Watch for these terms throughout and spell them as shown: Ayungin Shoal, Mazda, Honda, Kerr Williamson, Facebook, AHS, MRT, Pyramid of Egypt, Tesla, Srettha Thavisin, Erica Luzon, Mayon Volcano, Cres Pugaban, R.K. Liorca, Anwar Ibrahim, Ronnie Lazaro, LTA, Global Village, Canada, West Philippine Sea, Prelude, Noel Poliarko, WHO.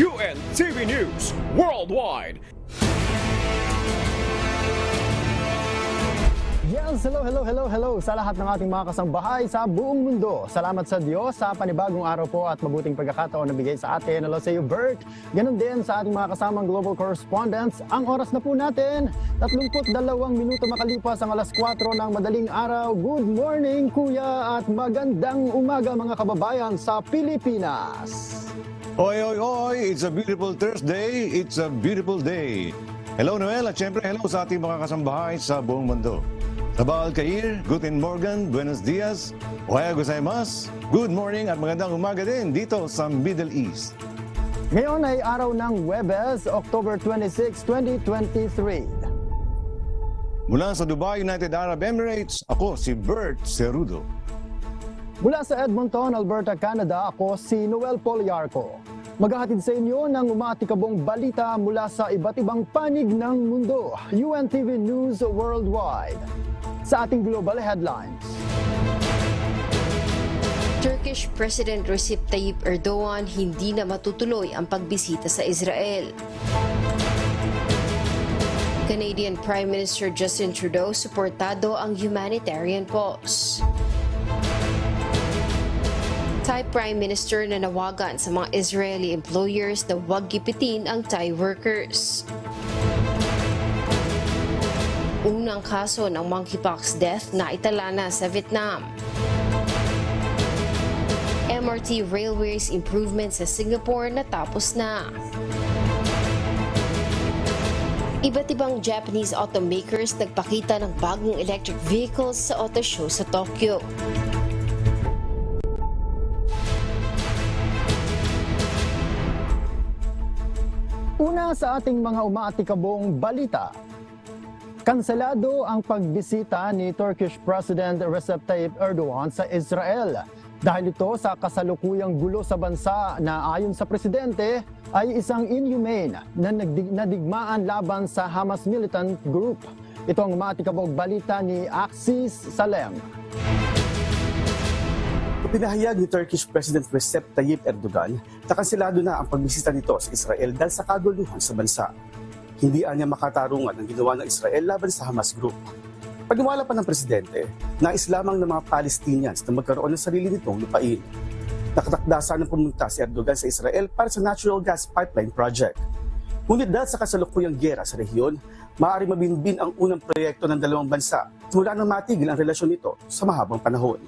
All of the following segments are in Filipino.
UNTV News Worldwide. Yes, hello sa lahat ng ating mga kasambahay sa buong mundo. Salamat sa Diyos sa panibagong araw po at mabuting pagkakataon na bigay sa atin. Hello sa iyo, Bert. Ganon din sa ating mga kasamang global correspondents. Ang oras na po natin, 32 minuto makalipas ang alas 4 ng madaling araw. Good morning, kuya, at magandang umaga mga kababayan sa Pilipinas. Oy, it's a beautiful Thursday, it's a beautiful day. Hello, Noel, at syempre hello sa ating mga kasambahay sa buong mundo. Sabahal kair, guten morgen, buenos dias, ohayou gozaimasu, good morning at magandang umaga din dito sa Middle East. Ngayon ay araw ng Huwebes, October 26, 2023. Mula sa Dubai, United Arab Emirates, ako si Bert Cerudo. Mula sa Edmonton, Alberta, Canada, ako si Noel Poliarko. Maghahatid sa inyo ng umaatikabong balita mula sa iba't ibang panig ng mundo. UNTV News Worldwide. Sa ating global headlines. Turkish President Recep Tayyip Erdogan hindi na matutuloy ang pagbisita sa Israel. Canadian Prime Minister Justin Trudeau suportado ang humanitarian pause. Thai Prime Minister nanawagan sa mga Israeli employers na huwag gipitin ang Thai workers. Unang kaso ng monkeypox death na itala na sa Vietnam. MRT Railways improvement sa Singapore natapos na. Iba't ibang Japanese automakers nagpakita ng bagong electric vehicles sa auto show sa Tokyo. Una sa ating mga umaatikabong balita, kanselado ang pagbisita ni Turkish President Recep Tayyip Erdogan sa Israel dahil ito sa kasalukuyang gulo sa bansa na ayon sa presidente ay isang inhumane na nadigmaan laban sa Hamas militant group. Ito ang umaatikabong balita ni Aksis Salem. Pinahayag ni Turkish President Recep Tayyip Erdogan na kanselado na ang pagbisita nito sa Israel dahil sa kaguluhan sa bansa. Hindi anya makatarungan ang ginawa ng Israel laban sa Hamas Group. Pagdiwala pa ng presidente, nais lamang ng mga Palestinians na magkaroon ng sarili nitong lupain. Nakatakda sanang pumunta si Erdogan sa Israel para sa Natural Gas Pipeline Project. Ngunit dahil sa kasalukuyang giyera sa rehiyon, maaaring mabinbin ang unang proyekto ng dalawang bansa mula nang matigil ang relasyon nito sa mahabang panahon.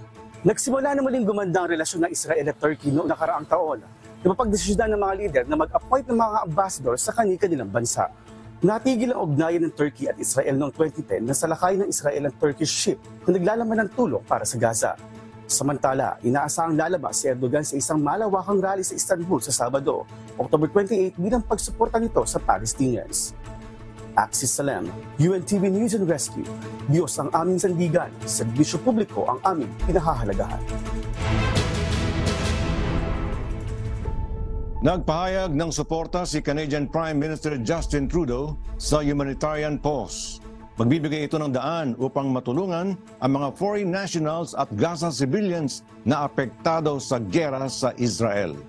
Nagsimula na muling gumanda ang relasyon ng Israel at Turkey noong nakaraang taon na mapagdesisyonan ng mga lider na mag-appoint ng mga ambassador sa kanilang bansa. Natigil ang ugnayan ng Turkey at Israel noong 2010 na salakay ng Israel ang Turkish ship na naglalaman ng tulong para sa Gaza. Samantala, inaasahang lalabas si Erdogan sa isang malawakang rally sa Istanbul sa Sabado, October 28 bilang pagsuporta nito sa Palestinians. Aksis Salem, UNTV News and Rescue. Diyos ang aming sandigan, serbisyo publiko ang aming pinahahalagahan. Nagpahayag ng suporta si Canadian Prime Minister Justin Trudeau sa humanitarian pause. Magbibigay ito ng daan upang matulungan ang mga foreign nationals at Gaza civilians na apektado sa giyera sa Israel.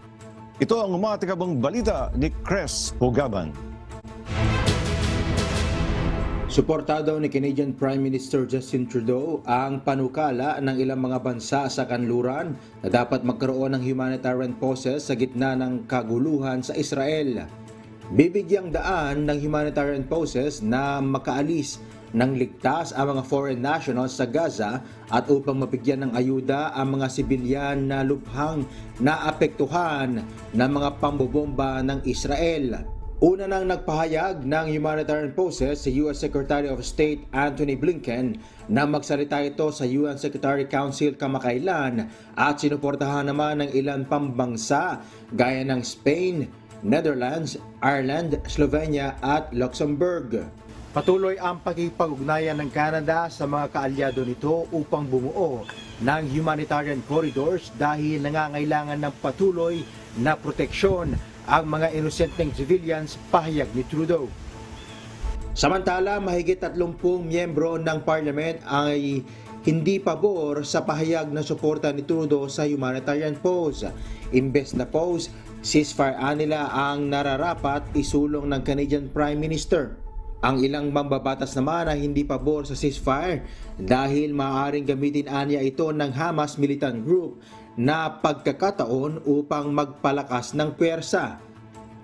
Ito ang umaatikabang balita ni Cres Pugaban. Suportado ni Canadian Prime Minister Justin Trudeau ang panukala ng ilang mga bansa sa kanluran na dapat magkaroon ng humanitarian pause sa gitna ng kaguluhan sa Israel. Bibigyang daan ng humanitarian pause na makaalis ng ligtas ang mga foreign nationals sa Gaza at upang mabigyan ng ayuda ang mga sibilyan na lubhang naapektuhan ng mga pambobomba ng Israel. Una nang nagpahayag ng humanitarian pause si U.S. Secretary of State Anthony Blinken na magsalita ito sa UN Secretary Council kamakailan at sinuportahan naman ng ilan pang bansa gaya ng Spain, Netherlands, Ireland, Slovenia at Luxembourg. Patuloy ang pakikipag-ugnayan ng Canada sa mga kaalyado nito upang bumuo ng humanitarian corridors dahil nangangailangan ng patuloy na proteksyon ang mga inosenteng civilians, pahayag ni Trudeau. Samantala, mahigit 30 miyembro ng Parliament ay hindi pabor sa pahayag na suporta ni Trudeau sa humanitarian pause. Imbes na pause, Ceasefire anila ang nararapat isulong ng Canadian Prime Minister. Ang ilang mambabatas naman ay hindi pabor sa ceasefire dahil maaaring gamitin anya ito ng Hamas militant group na pagkakataon upang magpalakas ng puwersa.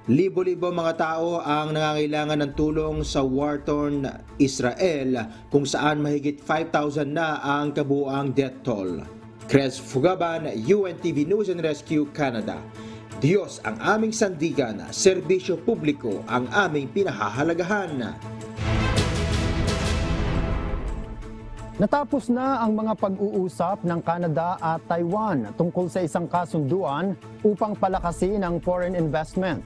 Libo-libo mga tao ang nangangailangan ng tulong sa war-torn Israel kung saan mahigit 5,000 na ang kabuuang death toll. Cres Pugaban, UNTV News and Rescue, Canada. Diyos ang aming sandigan, serbisyo publiko ang aming pinahahalagahan. Natapos na ang mga pag-uusap ng Canada at Taiwan tungkol sa isang kasunduan upang palakasin ang foreign investment.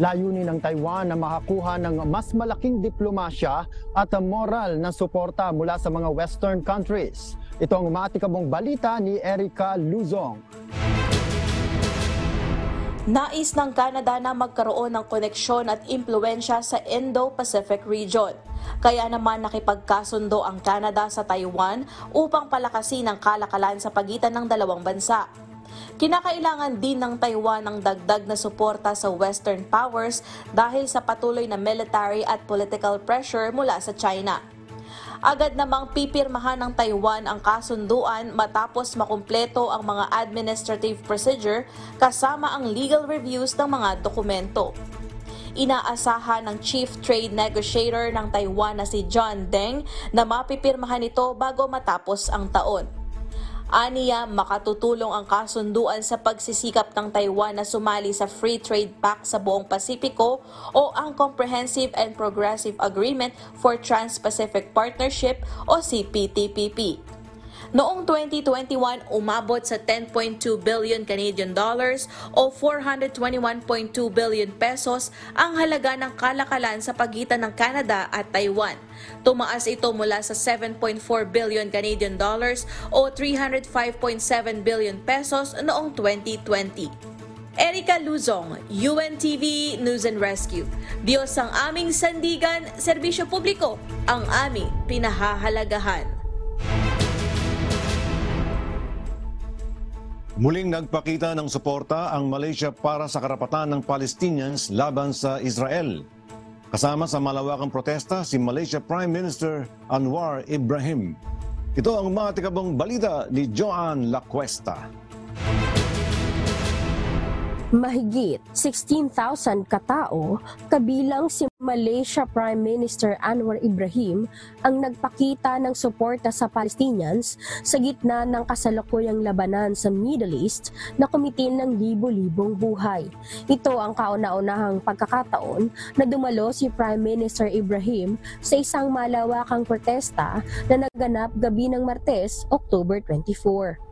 Layunin ng Taiwan na makakuha ng mas malaking diplomasya at moral na suporta mula sa mga Western countries. Ito ang umatikabong balita ni Erica Luzon. Nais ng Canada na magkaroon ng koneksyon at impluensya sa Indo-Pacific region. Kaya naman nakipagkasundo ang Canada sa Taiwan upang palakasin ang kalakalan sa pagitan ng dalawang bansa. Kinakailangan din ng Taiwan ng dagdag na suporta sa Western powers dahil sa patuloy na military at political pressure mula sa China. Agad namang pipirmahan ng Taiwan ang kasunduan matapos makumpleto ang mga administrative procedure kasama ang legal reviews ng mga dokumento. Inaasahan ng Chief Trade Negotiator ng Taiwan na si John Deng na mapipirmahan ito bago matapos ang taon. Aniya, makatutulong ang kasunduan sa pagsisikap ng Taiwan na sumali sa Free Trade Pact sa buong Pasipiko o ang Comprehensive and Progressive Agreement for Trans-Pacific Partnership o CPTPP. Noong 2021, umabot sa 10.2 billion Canadian dollars o 421.2 billion pesos ang halaga ng kalakalan sa pagitan ng Canada at Taiwan. Tumaas ito mula sa 7.4 billion Canadian dollars o 305.7 billion pesos noong 2020. Erica Luzong, UNTV News and Rescue. Diyos ang aming sandigan, serbisyo publiko ang aming pinahahalagahan. Muling nagpakita ng suporta ang Malaysia para sa karapatan ng Palestinians laban sa Israel. Kasama sa malawakang protesta si Malaysia Prime Minister Anwar Ibrahim. Ito ang matikabong balita ni Joanne Lacuesta. Mahigit 16,000 katao, kabilang si Malaysia Prime Minister Anwar Ibrahim, ang nagpakita ng suporta sa Palestinians sa gitna ng kasalukuyang labanan sa Middle East na kumitil ng libo-libong buhay. Ito ang kauna-unahang pagkakataon na dumalo si Prime Minister Ibrahim sa isang malawakang protesta na naganap gabi ng Martes, October 24.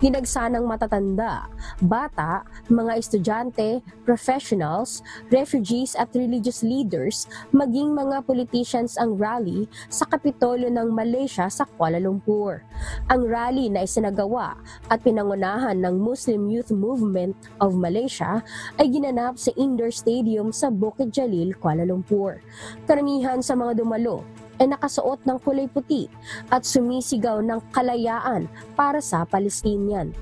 Dinagsa ng matatanda, bata, mga estudyante, professionals, refugees at religious leaders, maging mga politicians ang rally sa Kapitolyo ng Malaysia sa Kuala Lumpur. Ang rally na isinagawa at pinangunahan ng Muslim Youth Movement of Malaysia ay ginanap sa Indoor Stadium sa Bukit Jalil, Kuala Lumpur. Karamihan sa mga dumalo ay nakasuot ng kulay puti at sumisigaw ng kalayaan para sa Palestinian.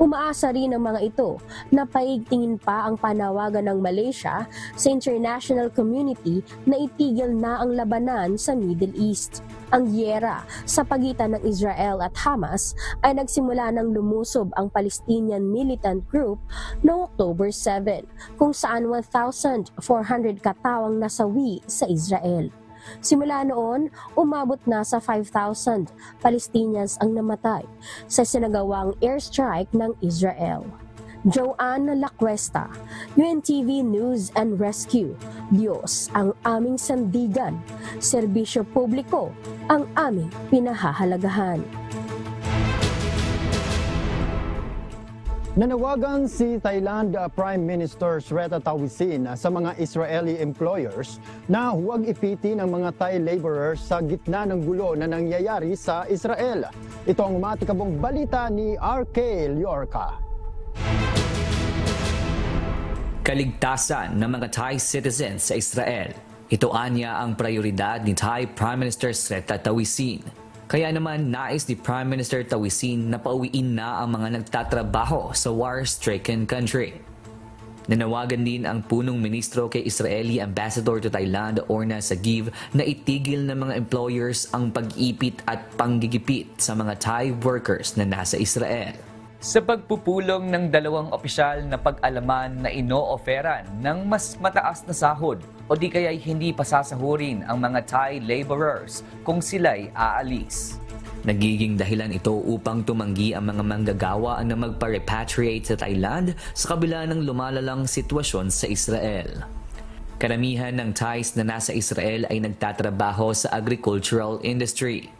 Umaasa rin ang mga ito na paigtingin pa ang panawagan ng Malaysia sa international community na itigil na ang labanan sa Middle East. Ang giyera sa pagitan ng Israel at Hamas ay nagsimula nang lumusob ang Palestinian militant group noong October 7, kung saan 1,400 katawang nasawi sa Israel. Simula noon, umabot na sa 5,000 Palestinians ang namatay sa sinagawang airstrike ng Israel. Joanne Lacuesta, UNTV News and Rescue. Diyos ang aming sandigan, serbisyo publiko ang aming pinahahalagahan. Nanawagan si Thailand Prime Minister Srettha Thavisin sa mga Israeli employers na huwag ipitin ang mga Thai laborers sa gitna ng gulo na nangyayari sa Israel. Ito ang matikabong balita ni R.K. Liorca. Kaligtasan ng mga Thai citizens sa Israel. Ito anya ang prioridad ni Thai Prime Minister Srettha Thavisin. Kaya naman nais ni Prime Minister Thavisin na pauwiin na ang mga nagtatrabaho sa war-stricken country. Nanawagan din ang punong ministro kay Israeli Ambassador to Thailand Orna Sagiv na itigil ng mga employers ang pag-ipit at panggigipit sa mga Thai workers na nasa Israel. Sa pagpupulong ng dalawang opisyal na pag-alaman na inooferan ng mas mataas na sahod o di kaya'y hindi pasasahurin ang mga Thai laborers kung sila'y aalis. Nagiging dahilan ito upang tumanggi ang mga manggagawa na magpa-repatriate sa Thailand sa kabila ng lumalalang sitwasyon sa Israel. Karamihan ng Thais na nasa Israel ay nagtatrabaho sa agricultural industry.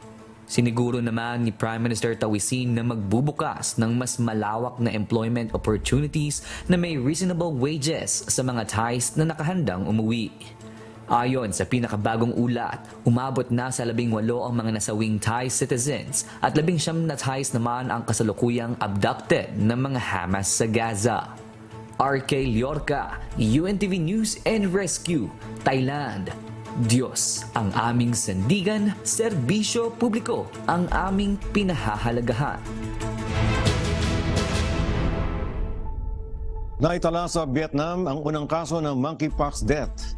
Siniguro naman ni Prime Minister Tawisin na magbubukas ng mas malawak na employment opportunities na may reasonable wages sa mga Thais na nakahandang umuwi. Ayon sa pinakabagong ulat, umabot na sa 18 ang mga nasawing Thai citizens at 19 na Thais naman ang kasalukuyang abducted ng mga Hamas sa Gaza. R.K. Liorca, UNTV News and Rescue, Thailand. Diyos ang aming sandigan, serbisyo publiko ang aming pinahahalagahan. Naitala sa Vietnam ang unang kaso ng monkeypox death.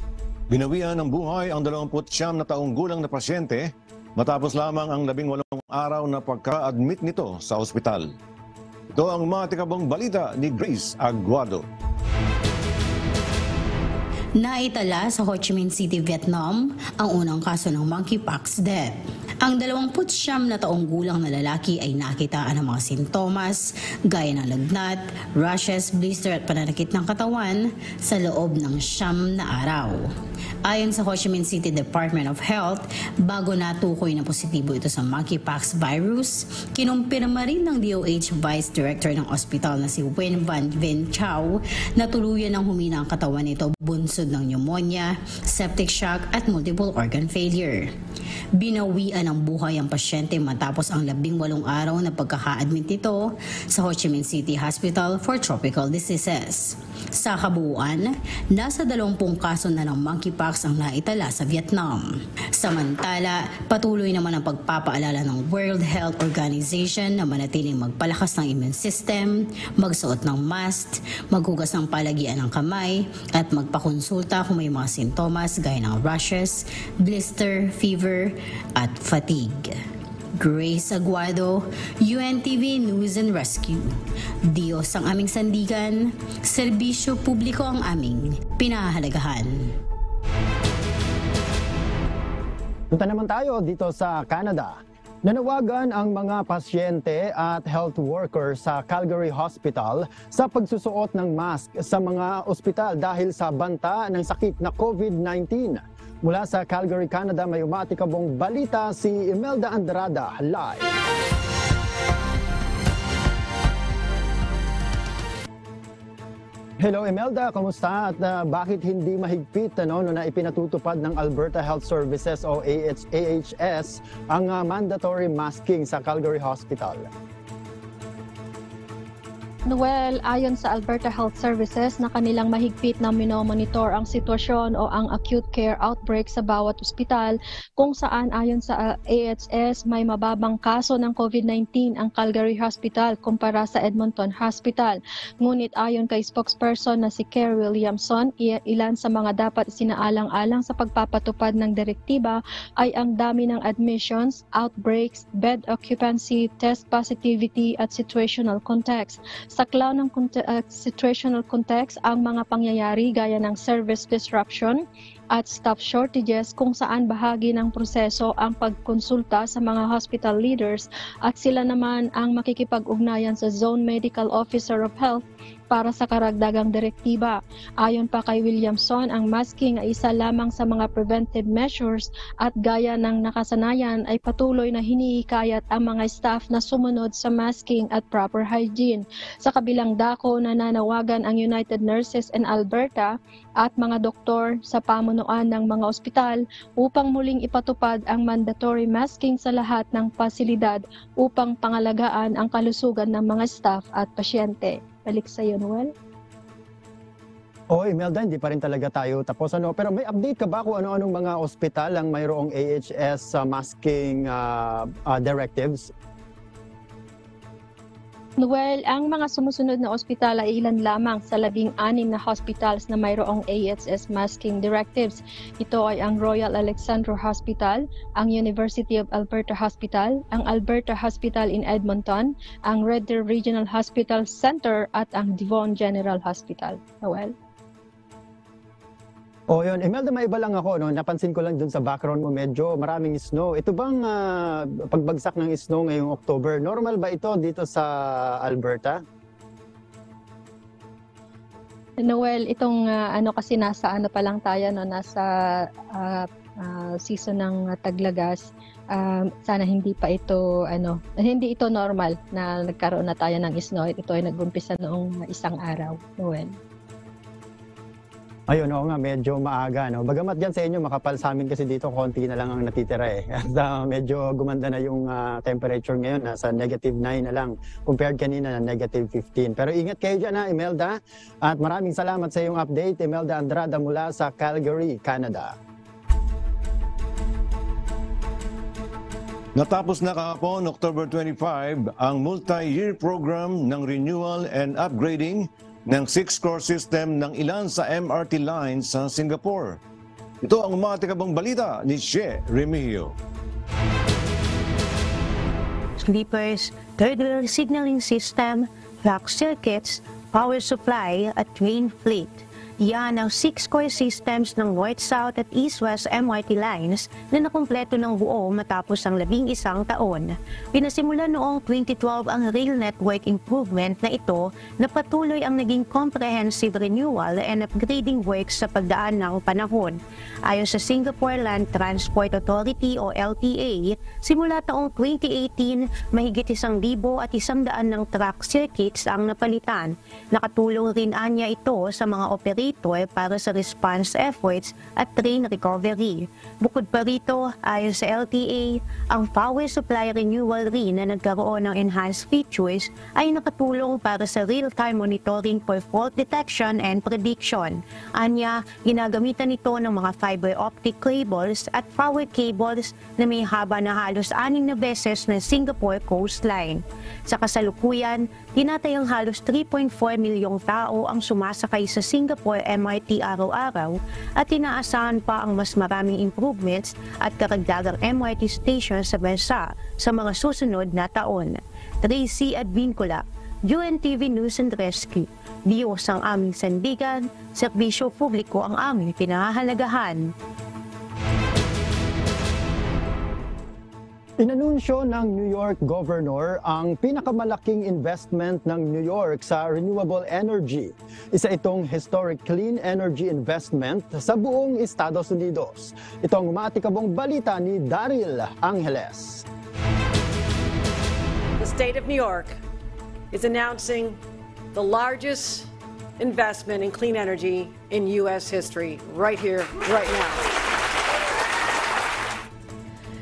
Binawian ng buhay ang 29 na taong gulang na pasyente matapos lamang ang 18 araw na pagka-admit nito sa ospital. Ito ang mga tikabong balita ni Grace Aguado. Naitala sa Ho Chi Minh City, Vietnam, ang unang kaso ng monkeypox death. Ang 29 na taong gulang na lalaki ay nakitaan ng mga sintomas gaya ng lagnat, rashes, blister at pananakit ng katawan sa loob ng 9 na araw. Ayon sa Ho Chi Minh City Department of Health, bago natukoy na positibo ito sa monkeypox virus, kinumpirma rin ng DOH Vice Director ng ospital na si Nguyen Van Vinh Chau na tuluyan ng humina ang katawan nito bunsod ng pneumonia, septic shock at multiple organ failure. Binawian ang buhay ang pasyente matapos ang 18 araw na pagkaka-admit nito sa Ho Chi Minh City Hospital for Tropical Diseases. Sa kabuuan, nasa 20 kaso na ng monkeypox ang naitala sa Vietnam. Samantala, patuloy naman ang pagpapaalala ng World Health Organization na manatiling magpalakas ng immune system, magsuot ng mask, maghugas ng palagian ng kamay, at magpakonsulta kung may mga sintomas gaya ng rashes, blister, fever, at fatigue. Grace Aguado, UNTV News and Rescue. Diyos ang aming sandigan, serbisyo publiko ang aming pinahahalagahan. Punta naman tayo dito sa Canada. Nanawagan ang mga pasyente at health worker sa Calgary Hospital sa pagsusuot ng mask sa mga ospital dahil sa banta ng sakit na COVID-19. Mula sa Calgary, Canada, may umatikabong balita si Imelda Andrada live. Hello Imelda, kamusta at bakit hindi mahigpit na ipinatutupad ng Alberta Health Services o AHS ang mandatory masking sa Calgary Hospital? Noel, ayon sa Alberta Health Services na kanilang mahigpit na minomonitor ang sitwasyon o ang acute care outbreak sa bawat ospital, kung saan ayon sa AHS may mababang kaso ng COVID-19 ang Calgary Hospital kumpara sa Edmonton Hospital. Ngunit ayon kay spokesperson na si Kerr Williamson, ilan sa mga dapat isinaalang-alang sa pagpapatupad ng direktiba ay ang dami ng admissions, outbreaks, bed occupancy, test positivity at situational context. Saklaw ng situational context ang mga pangyayari gaya ng service disruption at staff shortages kung saan bahagi ng proseso ang pagkonsulta sa mga hospital leaders at sila naman ang makikipag-ugnayan sa Zone Medical Officer of Health para sa karagdagang direktiba. Ayon pa kay Williamson, ang masking ay isa lamang sa mga preventive measures at gaya ng nakasanayan ay patuloy na hinihikayat ang mga staff na sumunod sa masking at proper hygiene. Sa kabilang dako, nananawagan ang United Nurses in Alberta at mga doktor sa pamunuan ng mga ospital upang muling ipatupad ang mandatory masking sa lahat ng pasilidad upang pangalagaan ang kalusugan ng mga staff at pasyente. Balik sa iyo, Noel. Oo, Imelda, hindi pa rin talaga tayo tapos. Pero may update ka ba kung ano-anong mga ospital ang mayroong AHS masking directives? Noel, ang mga sumusunod na ospital ay ilan lamang sa 16 na hospitals na mayroong AHS masking directives. Ito ay ang Royal Alexandra Hospital, ang University of Alberta Hospital, ang Alberta Hospital in Edmonton, ang Red Deer Regional Hospital Center at ang Devon General Hospital. Noel? O yun, Imelda, may iba lang ako, no? Napansin ko lang dun sa background mo, medyo maraming snow. Ito bang pagbagsak ng snow ngayong October, normal ba ito dito sa Alberta? Noel, itong kasi nasa pa lang tayo, no? Nasa season ng taglagas. Sana hindi pa ito, hindi ito normal na nagkaroon na tayo ng snow. Ito ay nag-umpisa noong isang araw, Noel. Ayun, oo nga, medyo maaga, no? Bagamat dyan sa inyo, makapal, sa amin kasi dito, konti na lang ang natitira, eh. At medyo gumanda na yung temperature ngayon, nasa -9 na lang, compared kanina na -15. Pero ingat kayo dyan, ha, Imelda. At maraming salamat sa iyong update, Imelda Andrada mula sa Calgary, Canada. Natapos na kahapon, October 25, ang multi-year program ng renewal and upgrading ng 6 core system ng ilan sa MRT lines sa Singapore. Ito ang umatikabang balita ni Che Remigio. Sleepers, third-rail signaling system, lock circuits, power supply at train fleet. Yan ang 6 core systems ng North-South at East-West MRT lines na nakumpleto ng buo matapos ang 11 taon. Pinasimula noong 2012 ang rail network improvement na ito na patuloy ang naging comprehensive renewal and upgrading works sa pagdaan ng panahon. Ayon sa Singapore Land Transport Authority o LTA, simula taong 2018, mahigit 1,100 ng track circuits ang napalitan. Nakatulong rin anya ito sa mga operators para sa response efforts at train recovery. Bukod pa rito, ayon sa LTA, ang power supply renewal rin na nagkaroon ng enhanced features ay nakatulong para sa real-time monitoring for fault detection and prediction. Anya, ginagamitan nito ng mga fiber optic cables at power cables na may haba na halos 6 na beses ng Singapore coastline. Sa kasalukuyan, tinatayang halos 3.4 milyong tao ang sumasakay sa Singapore MRT araw-araw at inaasahan pa ang mas maraming improvements at karagdagang MRT station sa bansa sa mga susunod na taon. Tracy Advincula, UNTV News and Rescue. Diyos ang aming sandigan, serbisyo publiko ang aming pinahahalagahan. Inanunsyo ng New York Governor ang pinakamalaking investment ng New York sa renewable energy. Isa itong historic clean energy investment sa buong Estados Unidos. Ito ang maatikabong balita ni Daryl Angeles. The state of New York is announcing the largest investment in clean energy in U.S. history right here, right now.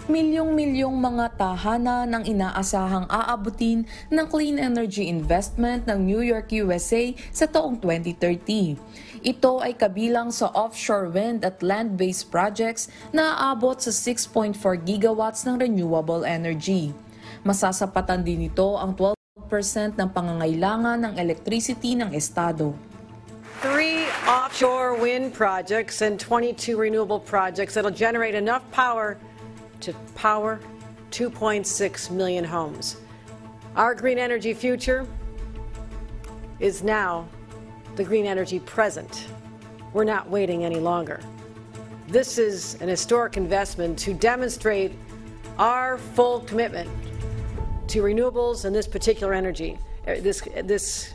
Milyong-milyong mga tahanan ang inaasahang aabutin ng clean energy investment ng New York, USA sa taong 2030. Ito ay kabilang sa offshore wind at land-based projects na aabot sa 6.4 gigawatts ng renewable energy. Masasapatan din ito ang 12% ng pangangailangan ng electricity ng estado. 3 offshore wind projects and 22 renewable projects that will generate enough power to power 2.6 million homes. Our green energy future is now the green energy present. We're not waiting any longer. This is an historic investment to demonstrate our full commitment to renewables and this particular energy. This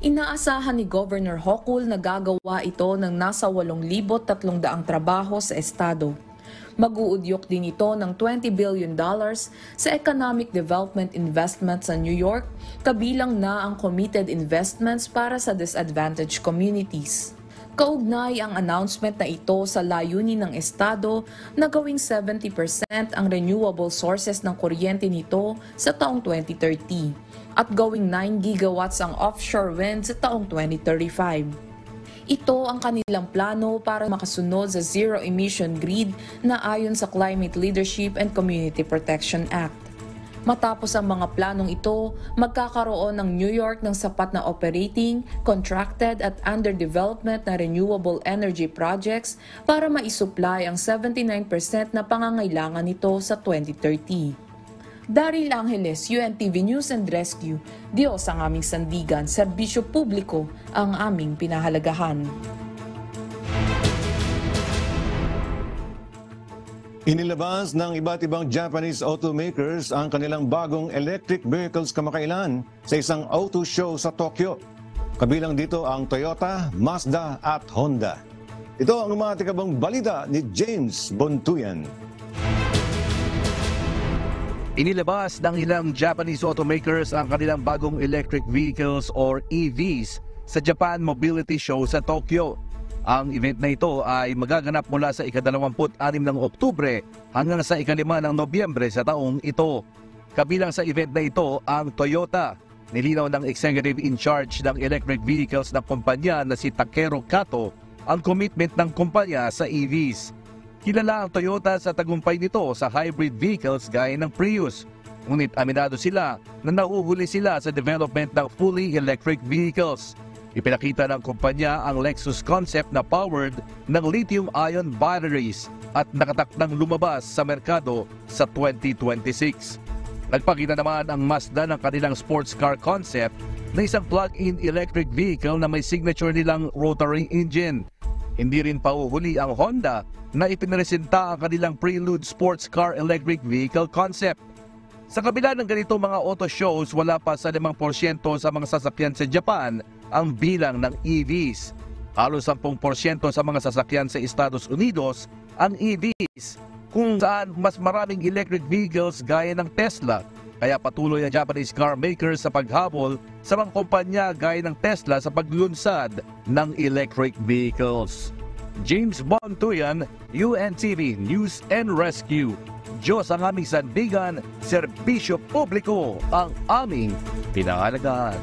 Inaasahan ni Governor Hochul na gagawa ito ng nasa 8,300 trabaho sa estado. Mag-uudyok din ito ng $20 billion sa economic development investments sa New York, kabilang na ang committed investments para sa disadvantaged communities. Kaugnay ang announcement na ito sa layunin ng estado na gawing 70% ang renewable sources ng kuryente nito sa taong 2030 at gawing 9 gigawatts ang offshore wind sa taong 2035. Ito ang kanilang plano para makasunod sa zero-emission grid na ayon sa Climate Leadership and Community Protection Act. Matapos ang mga planong ito, magkakaroon ng New York ng sapat na operating, contracted at under development na renewable energy projects para maisupply ang 79% na pangangailangan nito sa 2030. Daryl Angeles, UNTV News and Rescue, Diyos ang aming sandigan, serbisyo publiko ang aming pinahalagahan. Inilabas ng iba't ibang Japanese automakers ang kanilang bagong electric vehicles kamakailan sa isang auto show sa Tokyo. Kabilang dito ang Toyota, Mazda at Honda. Ito ang umatikabang balita ni James Bontuyan. Inilabas ng ilang Japanese automakers ang kanilang bagong electric vehicles or EVs sa Japan Mobility Show sa Tokyo. Ang event na ito ay magaganap mula sa ika-26 ng Oktubre hanggang sa ika-5 ng Nobyembre sa taong ito. Kabilang sa event na ito ang Toyota. Nilinaw ng executive in charge ng electric vehicles ng kumpanya na si Takeru Kato ang commitment ng kumpanya sa EVs. Kilala ang Toyota sa tagumpay nito sa hybrid vehicles gaya ng Prius. Ngunit aminado sila na nauhuli sila sa development ng fully electric vehicles. Ipinakita ng kumpanya ang Lexus concept na powered ng lithium-ion batteries at nakatakdang lumabas sa merkado sa 2026. Nagpakita naman ang Mazda ng kanilang sports car concept na isang plug-in electric vehicle na may signature nilang rotary engine. Hindi rin pauhuli ang Honda na ipinresenta ang kanilang Prelude Sports Car Electric Vehicle Concept. Sa kabila ng ganito mga auto shows, wala pa sa 5% sa mga sasakyan sa Japan ang bilang ng EVs. Halos 10% sa mga sasakyan sa Estados Unidos ang EVs, kung saan mas maraming electric vehicles gaya ng Tesla. Kaya patuloy ang Japanese car makers sa paghabol sa mga kumpanya gaya ng Tesla sa paglunsad ng electric vehicles. James Bontuyan, UNTV News and Rescue. Diyos ang aming sandigan, serbisyo publiko ang aming pinahalagahan.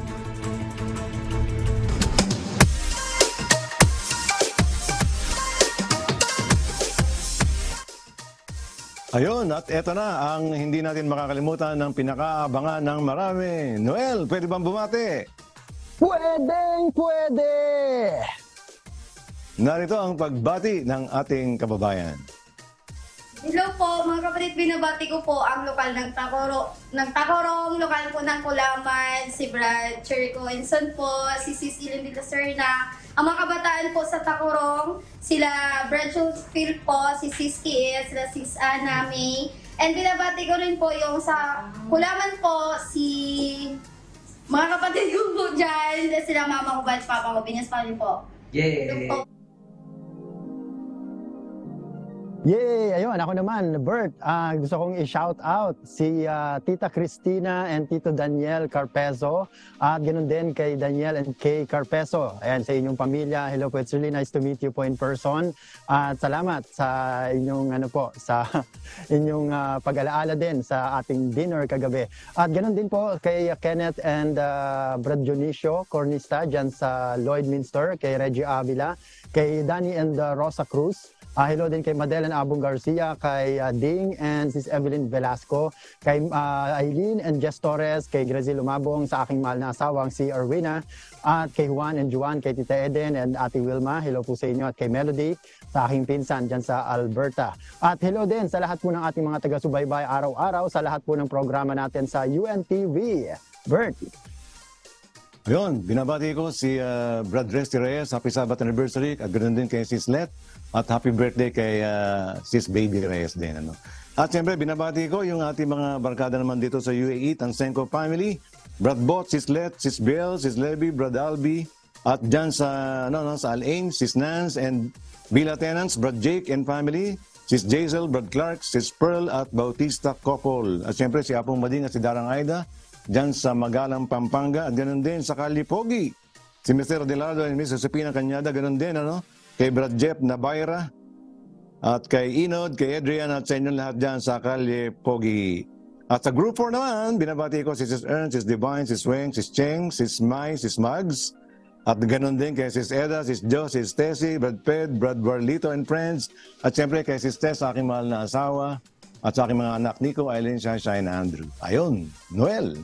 Ayun, at eto na ang hindi natin makakalimutan ng pinakaabangan ng marami. Noel, pwede bang bumati? Pwedeng pwede! Narito ang pagbati ng ating kababayan. Hello po, mga kapatid. Binabati ko po ang lokal ng Tacorong, lokal po ng Kulaman, si Brad Cherico Enson po, si Sis Ilan de Lacerna, ang mga kabataan po sa Tacorong, sila Brad Field po, si Sis Kies, sila Sis Ana May. And binabati ko rin po yung sa Kulaman po, si mga kapatid ko po dyan, sila Mama ko at Papa ko, Binas pa rin po. Yay! Hello po. Yay! Ayun, ako naman, Bert. Gusto kong i-shout out si Tita Cristina and Tito Daniel Carpezo. At ganoon din kay Daniel and Kay Carpezo. Ayan, sa inyong pamilya. Hello po, it's really nice to meet you po in person. At salamat sa inyong, pag-alaala din sa ating dinner kagabi. At ganoon din po kay Kenneth and Brad Dionisio Cornista dyan sa Lloydminster, kay Reggie Avila, kay Danny and Rosa Cruz. Hello din kay Madeleine Abong Garcia, kay Ding and Sis Evelyn Velasco, kay Aileen and Jess Torres, kay Grazil Lumabong, sa aking mahal na asawang si Erwina, at kay Juan and Juan, kay Tita Eden and Ate Wilma. Hello po sa inyo at kay Melody, sa aking pinsan dyan sa Alberta. At hello din sa lahat po ng ating mga taga-subaybay araw-araw, sa lahat po ng programa natin sa UNTV. Bert! Ayun, binabati ko si Brad Resty Reyes, happy Sabbath anniversary, at ganoon din kay Sis Let, at happy birthday kay Sis Baby Reyes din. Ano? At siyempre, binabati ko yung ating mga barkada naman dito sa UAE, Tansenko family, Brad Bot, Sis Let, Sis Bell, Sis Levy, Brad Albi, at dyan sa, sa Al-Aim, Sis Nance and Villa Tenants, Brad Jake and family, Sis Jaisel, Brad Clark, Sis Pearl, at Bautista Kokol. At siyempre, si Apong Mading at si Darang Aida, dyan sa Magalang, Pampanga, at ganoon din sa Kalipogi, si Mr. Adelardo and Mrs. Supina Cañada, ganoon din, kay Brad Jeff Nabayra, at kay Inod, kay Adrian, at sa inyong lahat dyan sa Kalipogi. At sa Group 4 naman, binabati ko si Sis Ern, Sis Divine, Sis Weng, Sis Cheng, Sis Mai, Sis Mags, at ganoon din kay Sis Eda, Sis Jo, Sis Tessie, Brad Ped, Brad Barlito and friends, at siyempre kay Sis Tess, aking mahal na asawa, At sa aking mga anak, Nico, Eileen, Sunshine, Andrew. Ayun, Noel.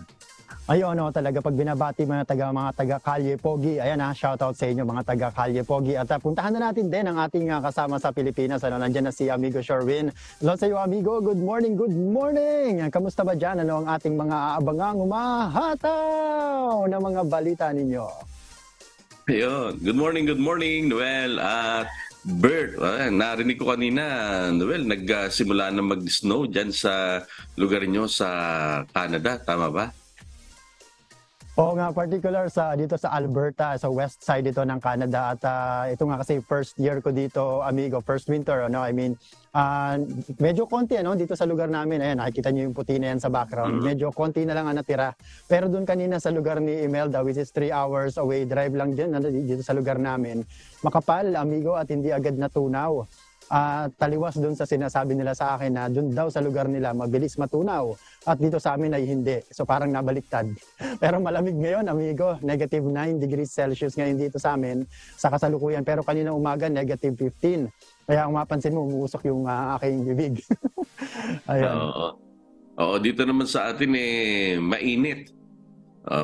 Ayun, no, talaga pag binabati mga taga-Kalye Pogi, ayan ha, shoutout sa inyo mga taga-Kalye Pogi. At puntahan na natin din ang ating kasama sa Pilipinas. Ano, nandiyan na si Amigo Sherwin. Hello sa iyo, Amigo. Good morning, good morning. Kamusta ba dyan? Ano ang ating mga aabangang umahataw na mga balita ninyo? Ayun, good morning, Noel. At Bert, narinig ko kanina, Noel, nagsimula na mag-snow dyan sa lugar nyo sa Canada, tama ba? Oo nga, particular sa dito sa Alberta, sa west side dito ng Canada. At ito nga kasi first year ko dito, amigo, first winter, ano? I mean, medyo konti ano dito sa lugar namin. Ayan, nakikita niyo yung puti na yan sa background. Medyo konti na lang ang natira. Pero doon kanina sa lugar ni Imelda, which is 3 hours away drive lang din dito sa lugar namin. Makapal, amigo, at hindi agad natunaw. Taliwas doon sa sinasabi nila sa akin na doon daw sa lugar nila mabilis matunaw at dito sa amin ay hindi, so parang nabaliktad. Pero malamig ngayon, amigo, negative 9 degrees Celsius ngayon dito sa amin sa kasalukuyan, pero kanina umaga negative 15, kaya kung mapansin mo umuusok yung aking bibig. Ayan. Oo, dito naman sa atin eh mainit,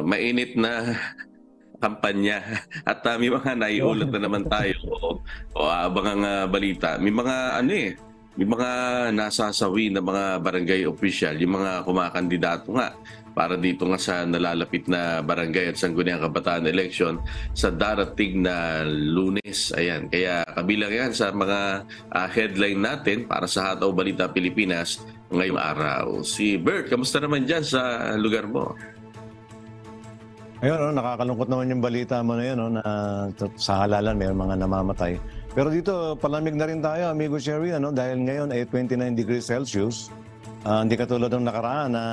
mainit na kampanya at may mga naiulat na naman tayo o abang balita. May mga may mga nasasawi na mga barangay official, yung mga kumakandidato nga para dito nga sa nalalapit na barangay at sangguniang kabataan election sa darating na Lunes. Ayan, kaya kabilang yan sa mga headline natin para sa Hataw Balita Pilipinas ngayong araw. Si Bert, kamusta naman dyan sa lugar mo? Ayun, no, nakakalungkot naman yung balita mo na yun, no, na sa halalan may mga namamatay. Pero dito, palamig na rin tayo, Amigo Sherry, ano, dahil ngayon ay 29 degrees Celsius. Hindi katulad ng nakaraan na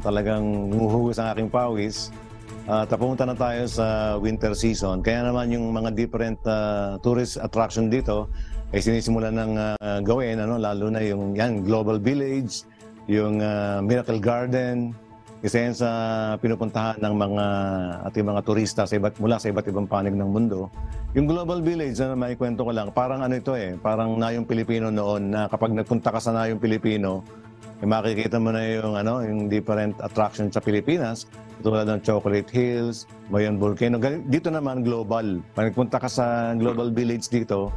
talagang humuhugis ang aking pawis. Tapunta na tayo sa winter season. Kaya naman yung mga different tourist attraction dito ay sinisimula ng gawin, ano, lalo na yung yan, Global Village, yung Miracle Garden. Isa yan sa pinupuntahan ng mga ating mga turista sa mula sa iba't ibang panig ng mundo. Yung Global Village, na may kwento ko lang, parang ano ito eh, parang Nayong Pilipino noon na kapag nagpunta ka sa Nayong Pilipino, eh, makikita mo na yung, ano, yung different attractions sa Pilipinas, tulad ng Chocolate Hills, Mayon Volcano. Dito naman, global. Pag nagpunta ka sa Global Village dito,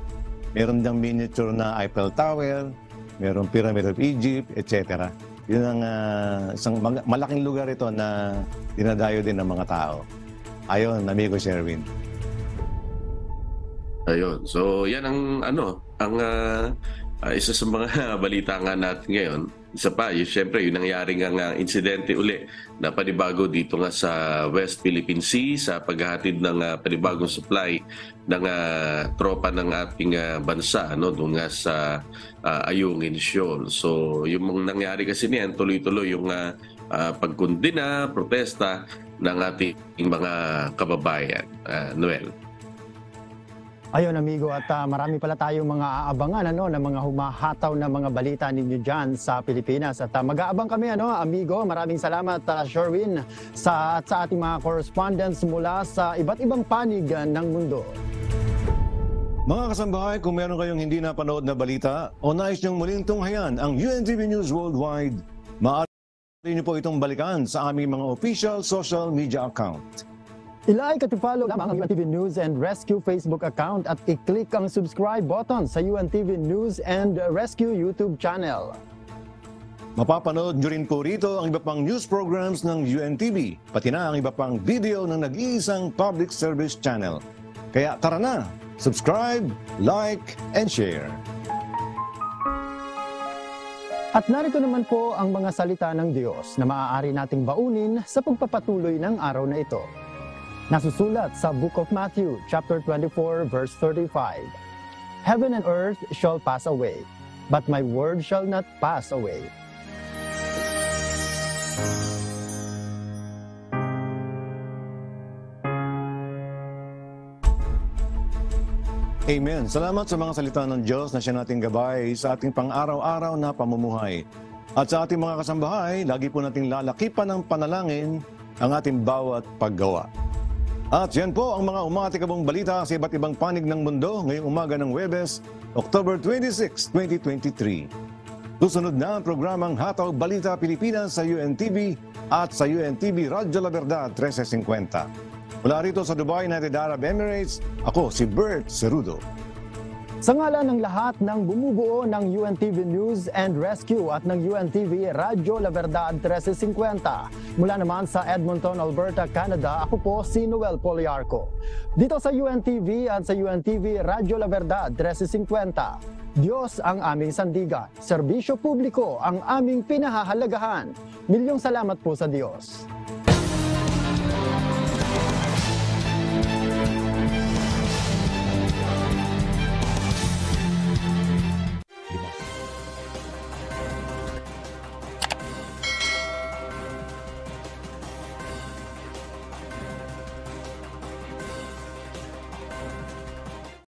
meron diyang miniature na Eiffel Tower, meron Pyramid of Egypt, etc. Yun ang isang malaking lugar ito na dinadayo din ng mga tao. Ayun, Amigo Sherwin. Ayun. So, yan ang isa sa mga balita nga natin ngayon. Isa pa, siyempre, yung nangyari nga ng insidente uli na panibago dito nga sa West Philippine Sea sa paghahatid ng panibagong supply ng tropa ng ating bansa, no, doon nga sa Ayungin Shoal. So, yung mga nangyari kasi niyan, tuloy-tuloy yung pagkundina, protesta ng ating mga kababayan, Noel. Ayun, amigo, at marami pala tayong mga aabangan ano, ng mga humahataw na mga balita ninyo dyan sa Pilipinas. At mag-aabang kami, ano, amigo. Maraming salamat, Sherwin, sa ating mga correspondents mula sa iba't ibang panig ng mundo. Mga kasambahay, kung meron kayong hindi napanood na balita o nais niyong muling tunghayan ang UNTV News Worldwide, maaari niyo po itong balikan sa aming mga official social media account. I-like at i-follow lamang ang UNTV News and Rescue Facebook account at i-click ang subscribe button sa UNTV News and Rescue YouTube channel. Mapapanood nyo rin po rito ang iba pang news programs ng UNTV, pati na ang iba pang video ng nag-iisang public service channel. Kaya tara na, subscribe, like, and share. At narito naman po ang mga salita ng Diyos na maaari nating baunin sa pagpapatuloy ng araw na ito. Nasusulat sa Book of Matthew, chapter 24, verse 35. Heaven and earth shall pass away, but my word shall not pass away. Amen. Salamat sa mga salita ng Diyos na siya nating gabay sa ating pang-araw-araw na pamumuhay. At sa ating mga kasambahay, lagi po nating lalakipan ng panalangin ang ating bawat paggawa. At yan po ang mga umatikabong balita sa iba't ibang panig ng mundo ngayong umaga ng Huwebes, October 26, 2023. Susunod na ang programang Hataw Balita Pilipinas sa UNTV at sa UNTV Radyo La Verdad 1350. Mula rito sa Dubai, United Arab Emirates, ako si Bert Cerudo. Sa ngala ng lahat ng bumubuo ng UNTV News and Rescue at ng UNTV Radyo La Verdad 1350. Mula naman sa Edmonton, Alberta, Canada, ako po si Noel Poliarko. Dito sa UNTV at sa UNTV Radyo La Verdad 1350. Diyos ang aming sandigan, serbisyo publiko ang aming pinahahalagahan. Milyong salamat po sa Diyos.